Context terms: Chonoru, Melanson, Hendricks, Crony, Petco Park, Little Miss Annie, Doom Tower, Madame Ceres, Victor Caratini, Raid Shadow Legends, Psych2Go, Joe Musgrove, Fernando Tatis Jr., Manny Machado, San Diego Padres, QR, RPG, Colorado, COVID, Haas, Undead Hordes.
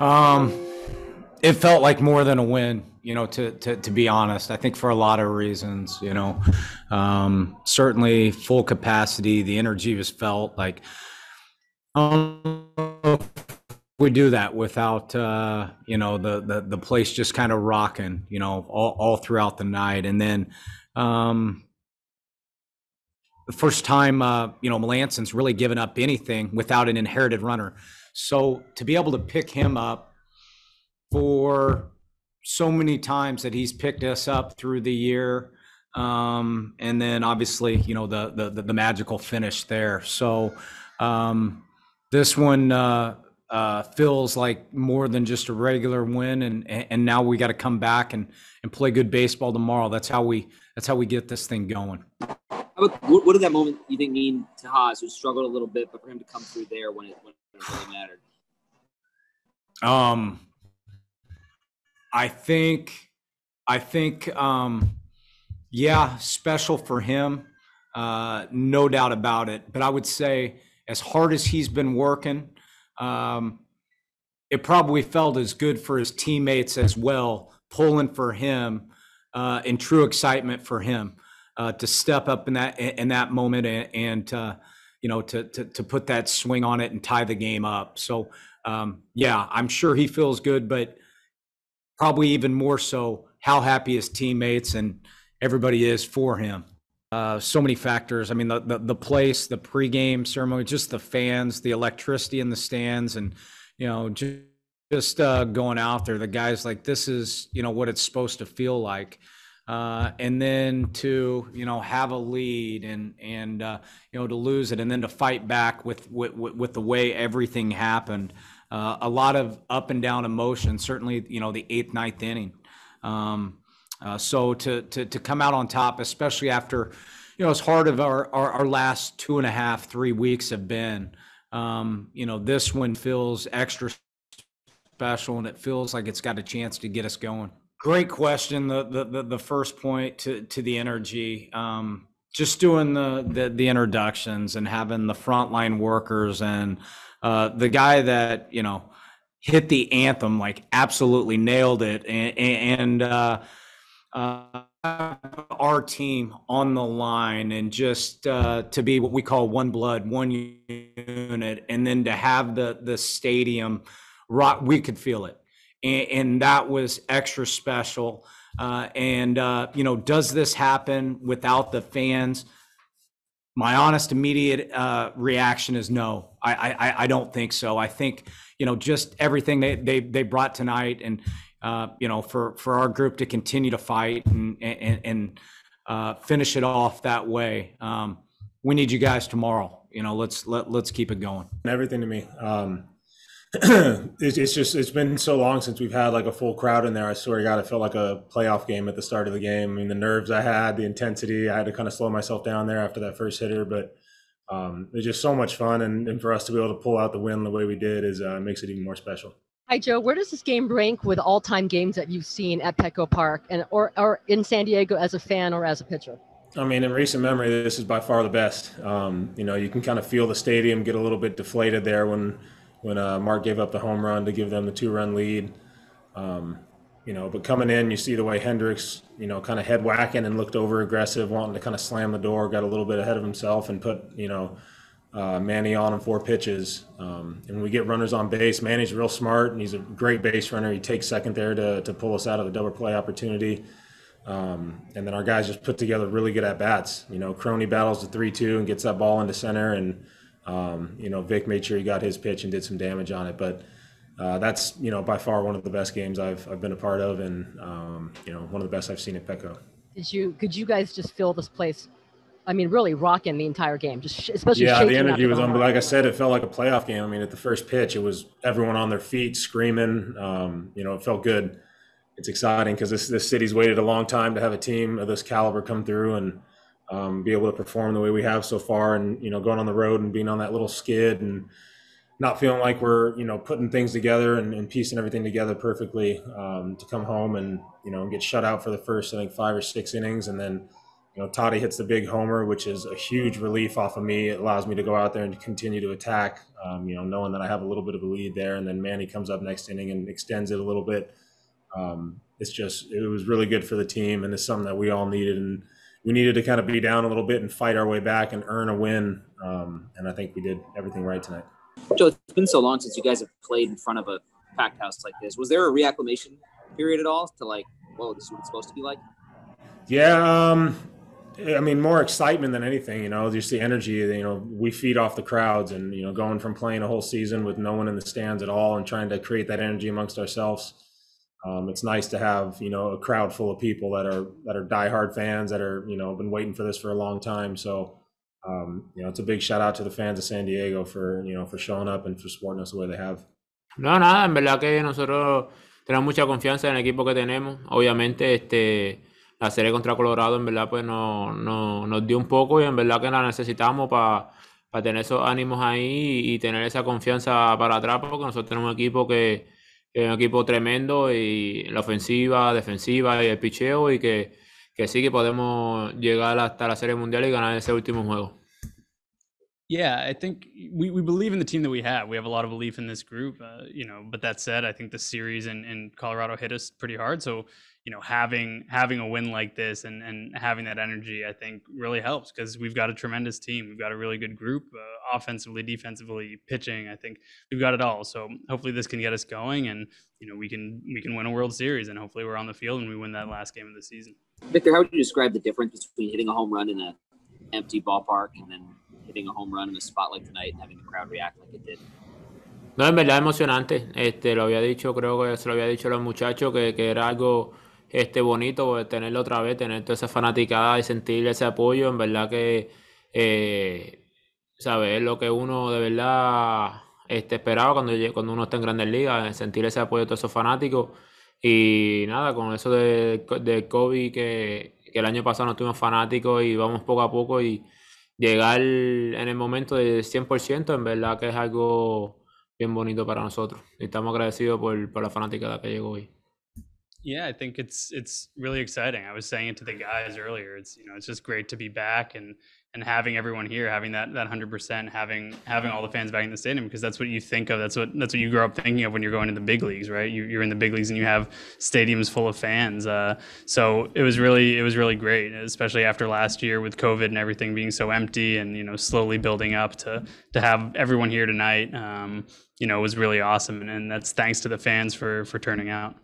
It felt like more than a win, you know, to be honest. I think for a lot of reasons, you know, certainly full capacity, the energy was felt. Like, we do that without, you know, the place just kind of rocking, you know, all throughout the night. And then the first time, you know, Melanson's really given up anything without an inherited runner. So to be able to pick him up for so many times that he's picked us up through the year, and then obviously, you know, the magical finish there. So this one feels like more than just a regular win, and now we got to come back and play good baseball tomorrow. That's how we get this thing going. What did that moment, you think, mean to Haas, who struggled a little bit, but for him to come through there when it really mattered? I think, yeah, special for him, no doubt about it. But I would say, as hard as he's been working, it probably felt as good for his teammates as well, pulling for him, in true excitement for him, to step up in that moment and you know, to put that swing on it and tie the game up. So, yeah, I'm sure he feels good, but probably even more so how happy his teammates and everybody is for him. So many factors. I mean, the place, the pregame ceremony, just the fans, the electricity in the stands, and, you know, just going out there, the guys like, this is, you know, what it's supposed to feel like. And then to, you know, have a lead and you know, to lose it, and then to fight back with the way everything happened. A lot of up and down emotion, certainly, you know, the 8th, 9th inning. So to come out on top, especially after, you know, as hard of our last 2.5, 3 weeks have been, you know, this one feels extra special, and it feels like it's got a chance to get us going. Great question. The first point to the energy, just doing the introductions and having the frontline workers and the guy that, you know, hit the anthem, like, absolutely nailed it. And our team on the line, and just to be what we call one blood, one unit, and then to have the stadium rock, we could feel it. And that was extra special. You know, does this happen without the fans? My honest, immediate reaction is no. I don't think so. I think, you know, just everything they brought tonight, and you know, for our group to continue to fight and finish it off that way. We need you guys tomorrow. You know, let's keep it going. Everything to me. It's been so long since we've had like a full crowd in there. I swear to God, it felt like a playoff game at the start of the game. I mean, the nerves I had, the intensity, I had to kind of slow myself down there after that first hitter, but it's just so much fun. And for us to be able to pull out the win the way we did is makes it even more special. Hi, Joe. Where does this game rank with all-time games that you've seen at Petco Park and or in San Diego as a fan or as a pitcher? I mean, in recent memory, this is by far the best. You know, you can kind of feel the stadium get a little bit deflated there when Mark gave up the home run to give them the 2-run lead. You know, but coming in, you see the way Hendricks, you know, kind of head whacking and looked over aggressive, wanting to kind of slam the door, got a little bit ahead of himself and put, you know, Manny on him 4 pitches. And we get runners on base. Manny's real smart, and he's a great base runner. He takes second there to pull us out of the double play opportunity. And then our guys just put together really good at-bats. You know, Crony battles the 3-2 and gets that ball into center, and you know, Vic made sure he got his pitch and did some damage on it, but that's, you know, by far one of the best games I've been a part of, and you know, one of the best I've seen at Petco. Could you guys just fill this place? I mean, really rocking the entire game, just especially. Yeah, the energy was on. But like I said, it felt like a playoff game. I mean, at the first pitch, it was everyone on their feet screaming. You know, it felt good. It's exciting because this city's waited a long time to have a team of this caliber come through and be able to perform the way we have so far, and, you know, going on the road and being on that little skid and not feeling like we're, you know, putting things together and piecing everything together perfectly, to come home and, you know, get shut out for the first, I think, 5 or 6 innings, and then You know, Tati hits the big homer, which is a huge relief off of me. It allows me to go out there and continue to attack, you know, knowing that I have a little bit of a lead there. And then Manny comes up next inning and extends it a little bit. It's just, it was really good for the team, and it's something that we all needed. And we needed to kind of be down a little bit and fight our way back and earn a win. And I think we did everything right tonight. Joe, it's been so long since you guys have played in front of a packed house like this. Was there a reacclimation period at all to like, whoa, this is what it's supposed to be like? Yeah. I mean, more excitement than anything, you know, just the energy, you know, we feed off the crowds, and, you know, going from playing a whole season with no one in the stands at all and trying to create that energy amongst ourselves. It's nice to have, you know, a crowd full of people that are diehard fans that are, you know, been waiting for this for a long time. So, you know, it's a big shout out to the fans of San Diego for, you know, for showing up and for supporting us the way they have. No, nada, en verdad que nosotros tenemos mucha confianza en el equipo que tenemos. Obviamente, la serie contra Colorado en verdad pues nos dio un poco, y en verdad que la necesitamos para tener esos ánimos ahí y tener esa confianza para atrás, porque nosotros tenemos un equipo que es un equipo tremendo, y la ofensiva, defensiva y el picheo, y que sí que podemos llegar hasta la serie mundial y ganar ese último juego. Yeah, I think we believe in the team that we have. We have a lot of belief in this group, you know, but that said, I think the series in Colorado hit us pretty hard. So, you know, having a win like this and having that energy, I think really helps, because we've got a tremendous team. We've got a really good group, offensively, defensively, pitching. I think we've got it all. So hopefully this can get us going, and, you know, we can win a World Series, and hopefully we're on the field and we win that last game of the season. Victor, how would you describe the difference between hitting a home run in an empty ballpark and then hitting a home run in a spot like tonight and having the crowd react like it did? No, en verdad emocionante. Lo había dicho, creo que se lo había dicho a los muchachos, que era algo bonito tenerlo otra vez, tener toda esa fanaticada y sentir ese apoyo. En verdad que saber lo que uno de verdad esperaba cuando uno está en Grandes Ligas, sentir ese apoyo de todos esos fanáticos. Y nada, con eso de COVID, que el año pasado no tuvimos fanáticos, y vamos poco a poco y llegar en el momento de 100%, en verdad que es algo bien bonito para nosotros. Y estamos agradecidos por la fanaticada que llegó hoy. Yeah, I think it's really exciting. I was saying it to the guys earlier. It's, you know, it's just great to be back and having everyone here, having that 100%, having all the fans back in the stadium, because that's what you think of. That's what you grow up thinking of when you're going to the big leagues, right? You're in the big leagues and you have stadiums full of fans. So it was really great, especially after last year with COVID and everything being so empty, and, you know, slowly building up to have everyone here tonight. You know, it was really awesome, and that's thanks to the fans for turning out.